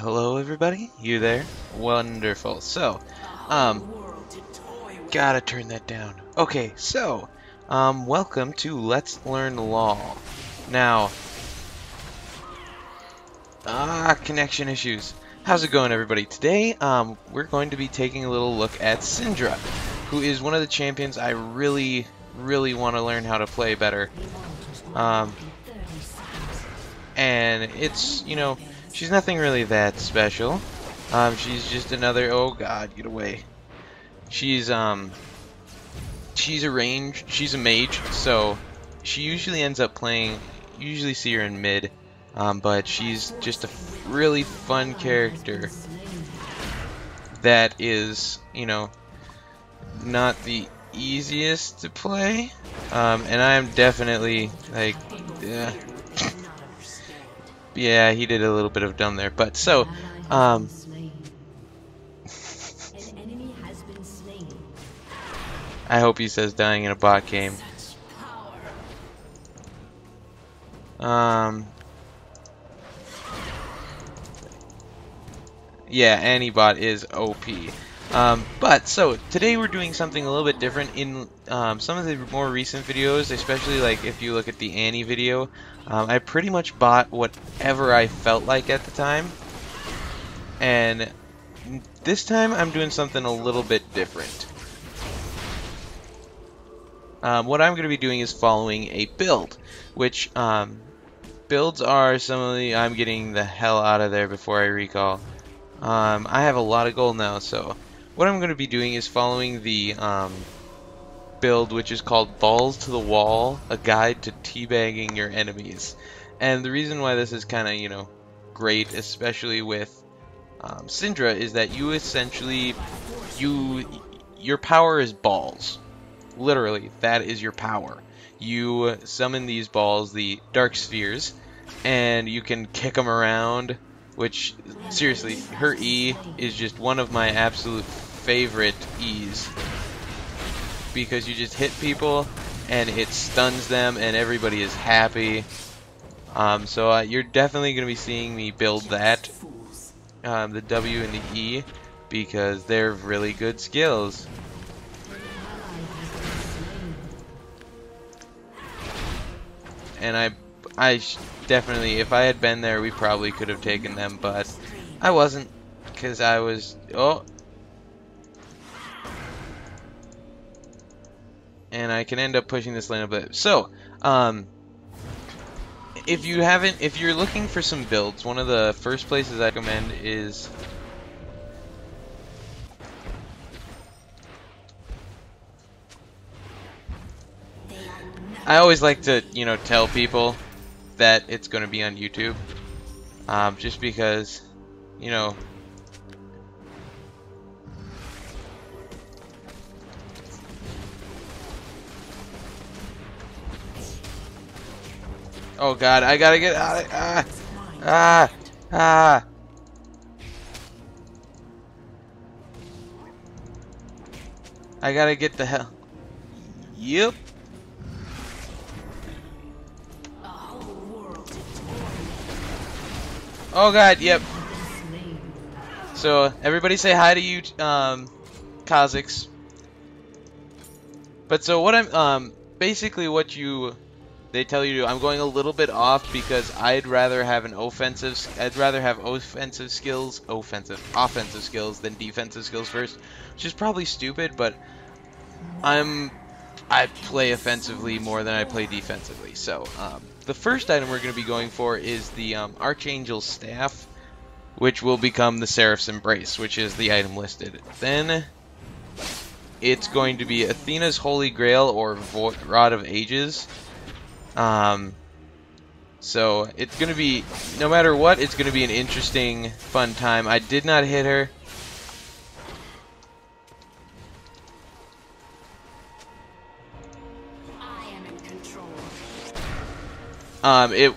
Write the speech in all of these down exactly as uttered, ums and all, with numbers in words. Hello everybody, you there? Wonderful. So, um, gotta turn that down. Okay, so, um, welcome to Let's Learn Law. Now, ah, connection issues. How's it going everybody? Today, um, we're going to be taking a little look at Syndra, who is one of the champions I really, really want to learn how to play better. Um, and it's, you know, she's nothing really that special. Um, she's just another. Oh God, get away. She's um. She's a range. She's a mage, so she usually ends up playing. Usually see her in mid, um, but she's just a really fun character. That is, you know, not the easiest to play. Um, and I am definitely like. Uh, Yeah, he did a little bit of dumb there, but so, um, I hope he says dying in a bot game. Um, yeah, Annie bot is O P. Um, but so today we're doing something a little bit different. In um, some of the more recent videos, especially like if you look at the Annie video, um, I pretty much bought whatever I felt like at the time, and this time I'm doing something a little bit different. Um, what I'm going to be doing is following a build, which um, builds are some of the. I'm getting the hell out of there before I recall. Um, I have a lot of gold now, so. What I'm going to be doing is following the um, build, which is called Balls to the Wall, a guide to teabagging your enemies. And the reason why this is kind of, you know, great, especially with um, Syndra, is that you essentially, you, your power is balls. Literally, that is your power. You summon these balls, the Dark Spheres, and you can kick them around. Which, seriously, her E is just one of my absolute favorite E's. Because you just hit people, and it stuns them, and everybody is happy. Um, so uh, you're definitely going to be seeing me build that. Um, the W and the E, because they're really good skills. And I... I sh definitely, if I had been there, we probably could have taken them, but I wasn't, because I was, oh. And I can end up pushing this lane a bit. So, um, if you haven't, if you're looking for some builds, one of the first places I recommend is... I always like to, you know, tell people that it's going to be on YouTube, um, just because, you know, oh god, I gotta get out of, ah, ah, ah, I gotta get the hell, yep. Oh god, yep. So, everybody say hi to you, um, Kha'Zix. But so what I'm, um, basically what you, they tell you to, I'm going a little bit off because I'd rather have an offensive, I'd rather have offensive skills, offensive, offensive skills than defensive skills first, which is probably stupid, but I'm, I play offensively more than I play defensively, so, um. The first item we're going to be going for is the um, Archangel's Staff, which will become the Seraph's Embrace, which is the item listed. Then it's going to be Athena's Holy Grail or Vo Rod of Ages. Um, so it's going to be, no matter what, it's going to be an interesting, fun time. I did not hit her. Um, it,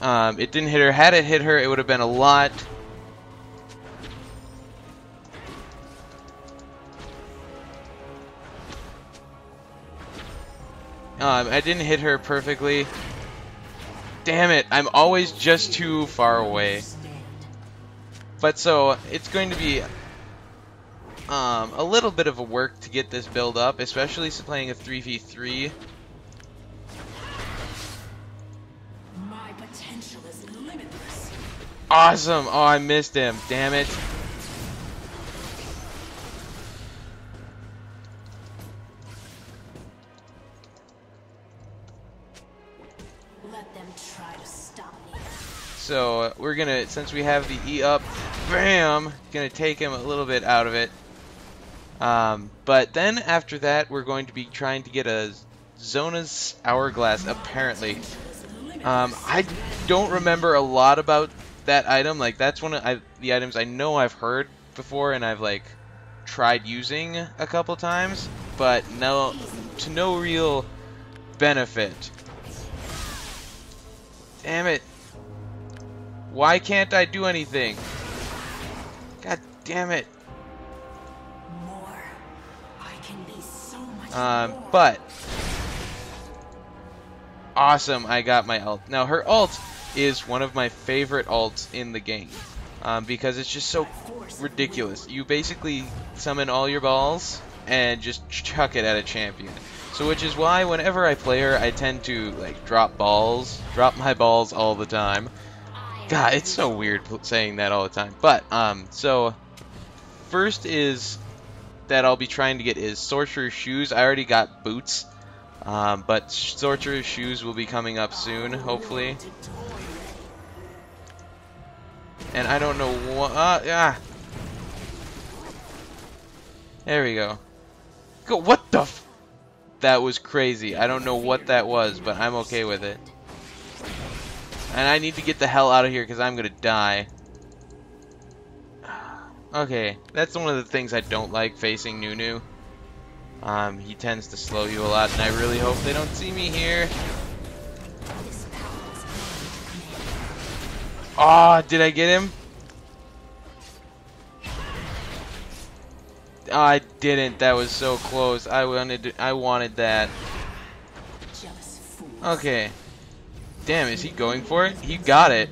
um, it didn't hit her. Had it hit her, it would have been a lot. Um, I didn't hit her perfectly. Damn it, I'm always just too far away. But so it's going to be um, a little bit of a work to get this build up, especially playing a three v three. My potential is limitless. Awesome! Oh, I missed him. Damn it. So we're gonna, since we have the E up, bam, gonna take him a little bit out of it. Um, but then after that, we're going to be trying to get a Zona's Hourglass, apparently. Um, I don't remember a lot about that item. Like, that's one of I, the items I know I've heard before and I've, like, tried using a couple times, but no, to no real benefit. Damn it. Why can't I do anything? God damn it. More. I can be so much um, more. But awesome, I got my ult. Now her ult is one of my favorite ults in the game um, because it's just so ridiculous. You basically summon all your balls and just chuck it at a champion. So which is why whenever I play her, I tend to like drop balls, drop my balls all the time. God, it's so weird saying that all the time. But, um, so, first is that I'll be trying to get is Sorcerer's Shoes. I already got Boots, um, but Sorcerer's Shoes will be coming up soon, hopefully. And I don't know what, uh, ah. There we go. Go, what the f- That was crazy. I don't know what that was, but I'm okay with it. And I need to get the hell out of here because I'm gonna die. Okay, that's one of the things I don't like facing Nunu. Um, he tends to slow you a lot, and I really hope they don't see me here. Oh, did I get him? Oh, I didn't. That was so close. I wanted. To, I wanted that. Okay. Damn, is he going for it? He got it.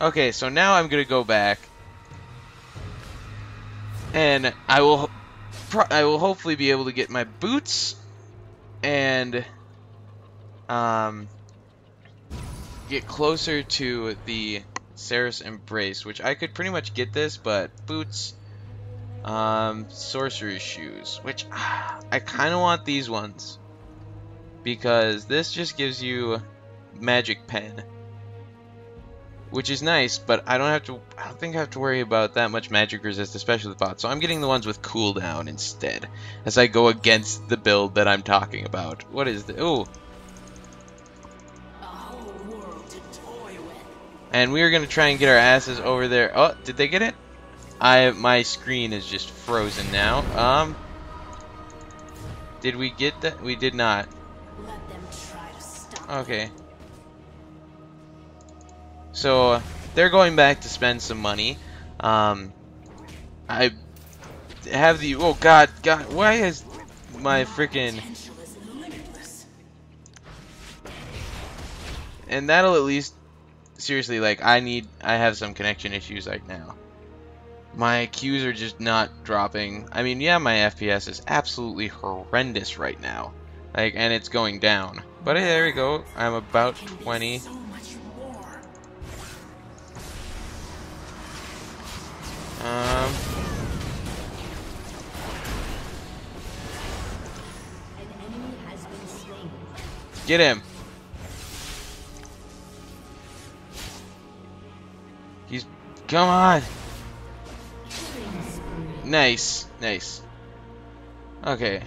Okay, so now I'm gonna go back, and I will, pro I will hopefully be able to get my boots, and um, get closer to the Seraph's Embrace, which I could pretty much get this, but boots. Um, Sorcerer's Shoes, which ah, I kind of want these ones because this just gives you Magic Pen, which is nice, but I don't have to. I don't think I have to worry about that much magic resist, especially the bot. So I'm getting the ones with cooldown instead, as I go against the build that I'm talking about. What is the ooh? And we are gonna try and get our asses over there. Oh, did they get it? I my screen is just frozen now. Um, did we get that? We did not. Let them try to stop. Okay. So uh, they're going back to spend some money. Um, I have the oh god god why is my freaking and that'll at least seriously like I need I have some connection issues right now. My Qs are just not dropping. I mean, yeah, my F P S is absolutely horrendous right now. Like, and it's going down. But hey, there we go. I'm about twenty. Um. Get him. He's... Come on. Nice, nice. Okay.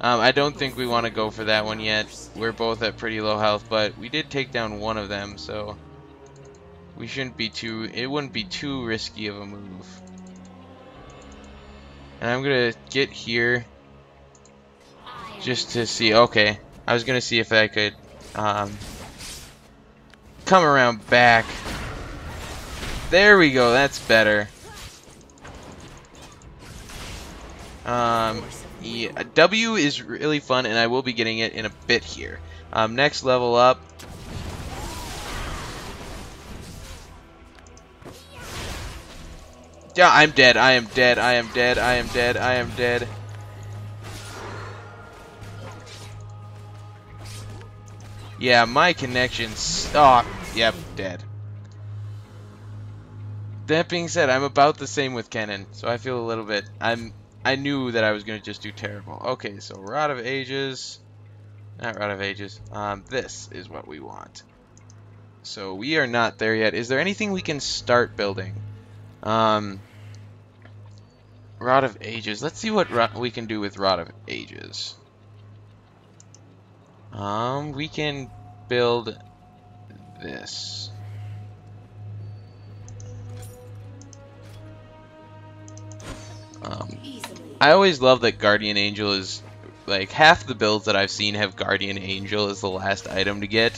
Um, I don't think we want to go for that one yet. We're both at pretty low health, but we did take down one of them, so we shouldn't be too. It wouldn't be too risky of a move. And I'm gonna get here just to see. Okay, I was gonna see if I could um, come around back. There we go. That's better. Um, yeah, W is really fun, and I will be getting it in a bit here. Um, next level up, Yeah, I'm dead. I am dead. I am dead. I am dead. I am dead. Yeah, my connection's... Oh, yep, dead. That being said, I'm about the same with Kennen, so I feel a little bit... I'm... I knew that I was going to just do terrible. Okay, so Rod of Ages... Not Rod of Ages. Um, this is what we want. So we are not there yet. Is there anything we can start building? Um, Rod of Ages. Let's see what Rod we can do with Rod of Ages. Um, we can build this. Um, I always love that Guardian Angel is... Like, half the builds that I've seen have Guardian Angel as the last item to get,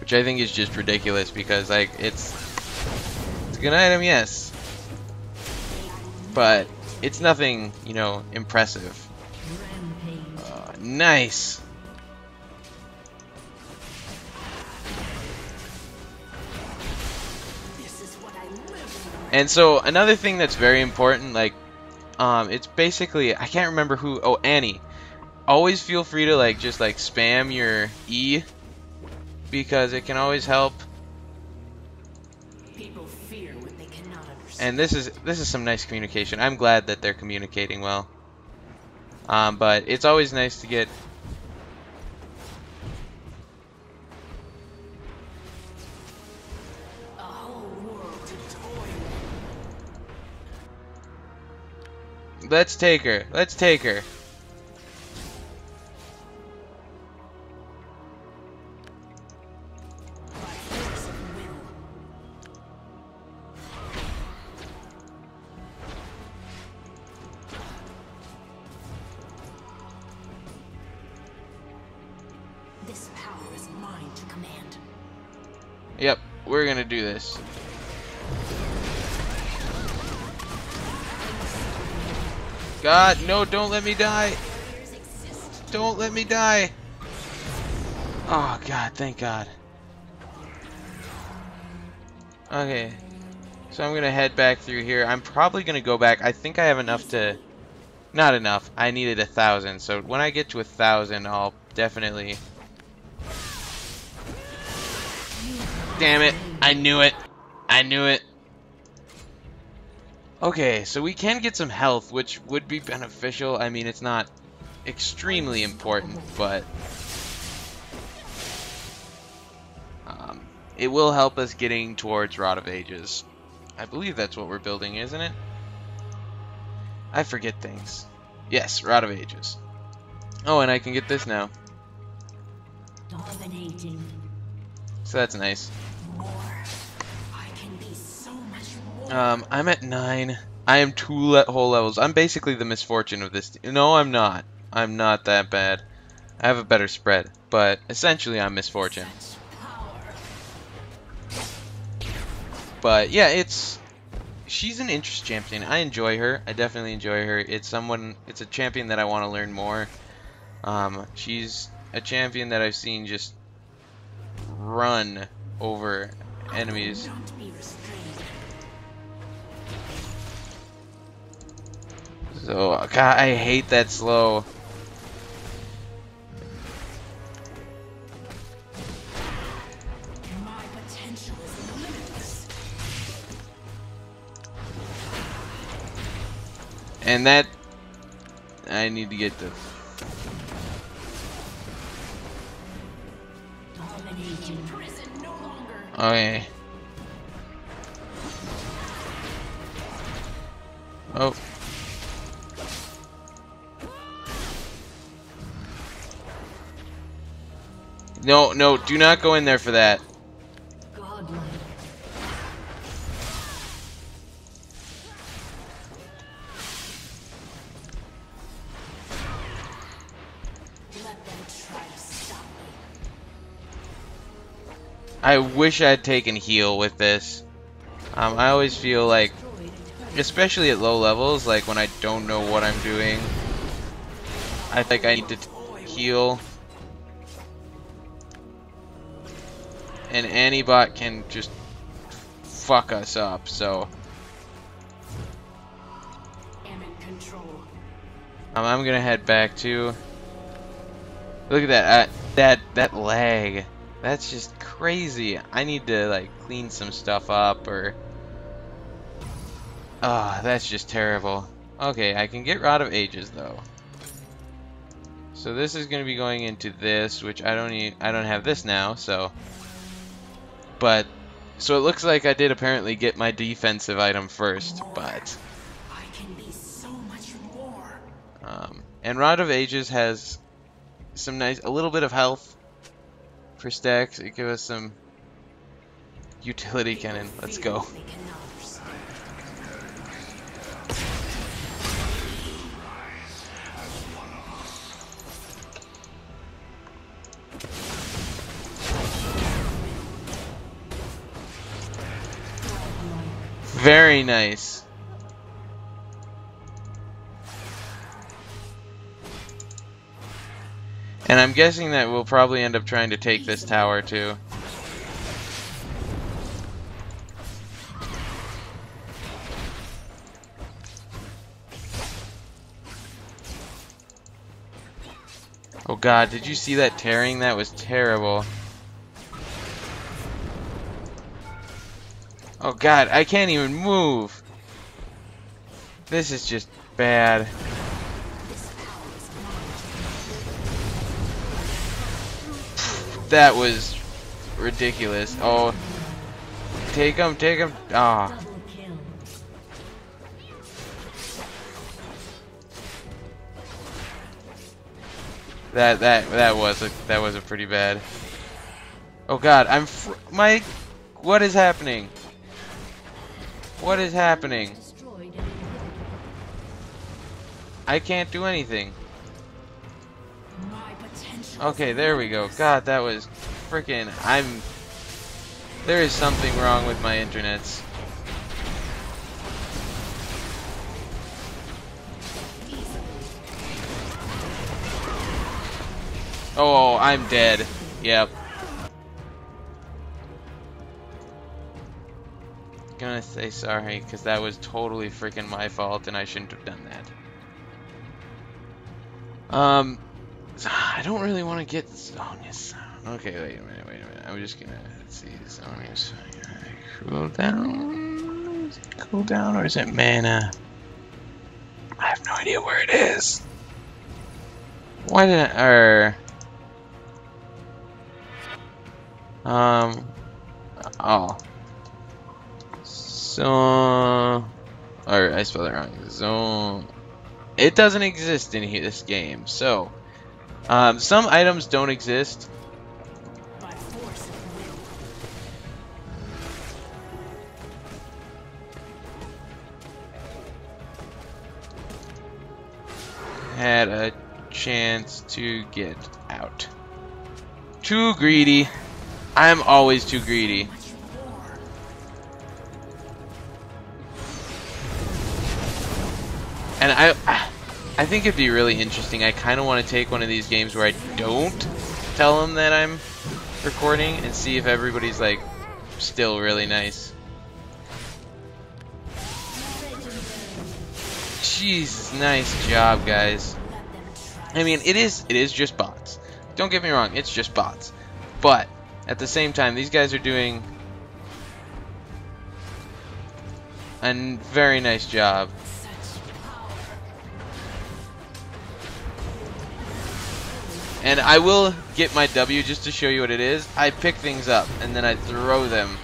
which I think is just ridiculous because, like, it's, it's a good item, yes, but it's nothing, you know, impressive. Uh, nice! And so, another thing that's very important, like, um, it's basically, I can't remember who, oh, Annie. Always feel free to like just like spam your E because it can always help. People fear what they cannot understand. And this is this is some nice communication. I'm glad that they're communicating well. Um, but it's always nice to get. A whole world to toil. Let's take her. Let's take her. Yep, we're gonna do this. God, no, don't let me die! Don't let me die! Oh, God, thank God. Okay, so I'm gonna head back through here. I'm probably gonna go back. I think I have enough to... Not enough. I needed a thousand, so when I get to a thousand, I'll definitely... Damn it. I knew it. I knew it. Okay, so we can get some health, which would be beneficial. I mean, it's not extremely important, but... Um, it will help us getting towards Rod of Ages. I believe that's what we're building, isn't it? I forget things. Yes, Rod of Ages. Oh, and I can get this now. Dominating. So that's nice. Um, I'm at nine. I am two le whole levels. I'm basically the misfortune of this. No, I'm not. I'm not that bad. I have a better spread, but essentially I'm misfortune. But yeah, it's she's an interest champion. I enjoy her. I definitely enjoy her. It's someone. It's a champion that I want to learn more. Um, she's a champion that I've seen just run over enemies. So, God, I hate that slow. My potential is limitless. And that I need to get the Okay. Oh. No, no, do not go in there for that. I wish I had taken heal with this. Um, I always feel like, especially at low levels, like when I don't know what I'm doing, I think I need to heal. And Annie bot can just fuck us up, so Um, I'm gonna head back to. Look at that, uh, that that lag. That's just crazy. I need to like clean some stuff up or. Ah, oh, that's just terrible. Okay, I can get Rod of Ages though. So this is gonna be going into this, which I don't need. I don't have this now, so. But so it looks like I did apparently get my defensive item first, but. I can be so much more. Um, and Rod of Ages has some nice, a little bit of health for stacks. It gives us some utility cannon. Let's go. Very nice. And I'm guessing that we'll probably end up trying to take this tower too. Oh god, did you see that tearing? That was terrible. Oh god, I can't even move. This is just bad. That was ridiculous. Oh, take him, take him. Ah. Oh. That that that was a, that was a pretty bad. Oh god, I'm fr my. What is happening? What is happening? I can't do anything. Okay, there we go. God, that was freaking. I'm. There is something wrong with my internets. Oh, I'm dead. Yep. Gonna say sorry because that was totally freaking my fault and I shouldn't have done that. Um, I don't really want to get Sonya's. Okay, wait a minute, wait a minute. I'm just gonna let's see Sonya's cool down. Is it cool down or is it mana? I have no idea where it is. Why didn't er? Um. Oh. So, or I spelled it wrong. So, it doesn't exist in here, this game. So, um, some items don't exist. By force of will. Had a chance to get out. Too greedy. I'm always too greedy. And I I think it'd be really interesting. I kind of want to take one of these games where I don't tell them that I'm recording and see if everybody's like still really nice. Jesus, nice job, guys. I mean, it is it is just bots. Don't get me wrong, it's just bots. But at the same time, these guys are doing a very nice job. And I will get my W just to show you what it is. I pick things up and then I throw them.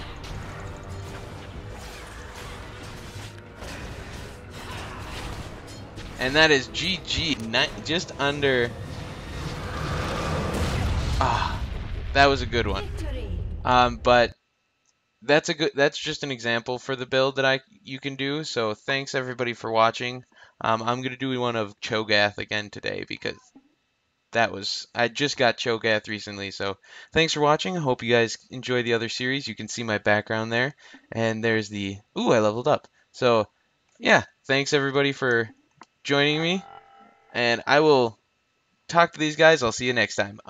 And that is G G. Just under. Ah, that was a good one. Um, but that's a good. That's just an example for the build that I you can do. So thanks everybody for watching. Um, I'm gonna do one of Cho'Gath again today because. That was, I just got Cho'Gath recently, so thanks for watching. I hope you guys enjoy the other series. You can see my background there, and there's the, ooh, I leveled up. So, yeah, thanks everybody for joining me, and I will talk to these guys. I'll see you next time.